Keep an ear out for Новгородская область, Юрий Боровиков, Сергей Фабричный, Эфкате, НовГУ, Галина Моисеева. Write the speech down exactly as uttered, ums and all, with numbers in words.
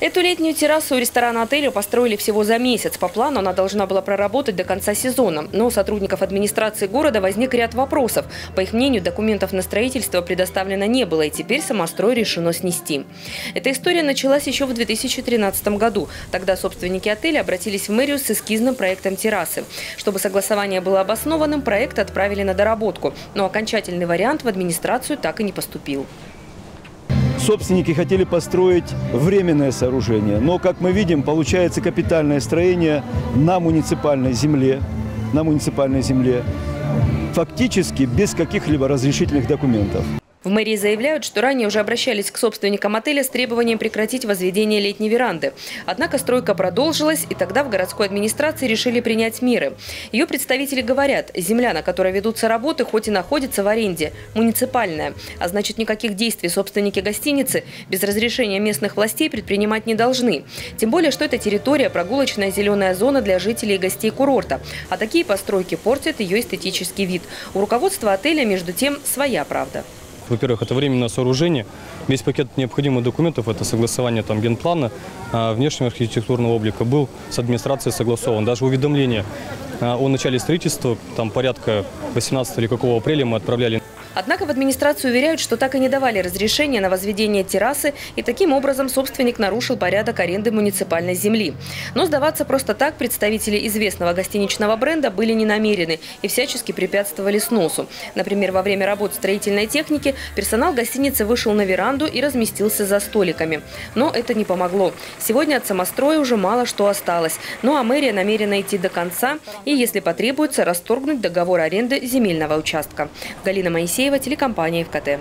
Эту летнюю террасу ресторана отеля построили всего за месяц. По плану она должна была проработать до конца сезона. Но у сотрудников администрации города возник ряд вопросов. По их мнению, документов на строительство предоставлено не было, и теперь самострой решено снести. Эта история началась еще в две тысячи тринадцатом году. Тогда собственники отеля обратились в мэрию с эскизным проектом террасы. Чтобы согласование было обоснованным, проект отправили на доработку. Но окончательный вариант в администрацию так и не поступил. Собственники хотели построить временное сооружение, но, как мы видим, получается капитальное строение на муниципальной земле, на муниципальной земле, фактически без каких-либо разрешительных документов. В мэрии заявляют, что ранее уже обращались к собственникам отеля с требованием прекратить возведение летней веранды. Однако стройка продолжилась, и тогда в городской администрации решили принять меры. Ее представители говорят, земля, на которой ведутся работы, хоть и находится в аренде, муниципальная. А значит, никаких действий собственники гостиницы без разрешения местных властей предпринимать не должны. Тем более, что эта территория – прогулочная зеленая зона для жителей и гостей курорта. А такие постройки портят ее эстетический вид. У руководства отеля, между тем, своя правда. Во-первых, это временное сооружение. Весь пакет необходимых документов – это согласование там, генплана, внешнего архитектурного облика – был с администрацией согласован. Даже уведомление о начале строительства, там порядка восемнадцатого или какого апреля мы отправляли. Однако в администрацию уверяют, что так и не давали разрешения на возведение террасы, и таким образом собственник нарушил порядок аренды муниципальной земли. Но сдаваться просто так представители известного гостиничного бренда были не намерены и всячески препятствовали сносу. Например, во время работ строительной техники персонал гостиницы вышел на веранду и разместился за столиками. Но это не помогло. Сегодня от самостроя уже мало что осталось. Ну а мэрия намерена идти до конца и, если потребуется, расторгнуть договор аренды земельного участка. Галина Моисеева, телекомпания «Эфкате».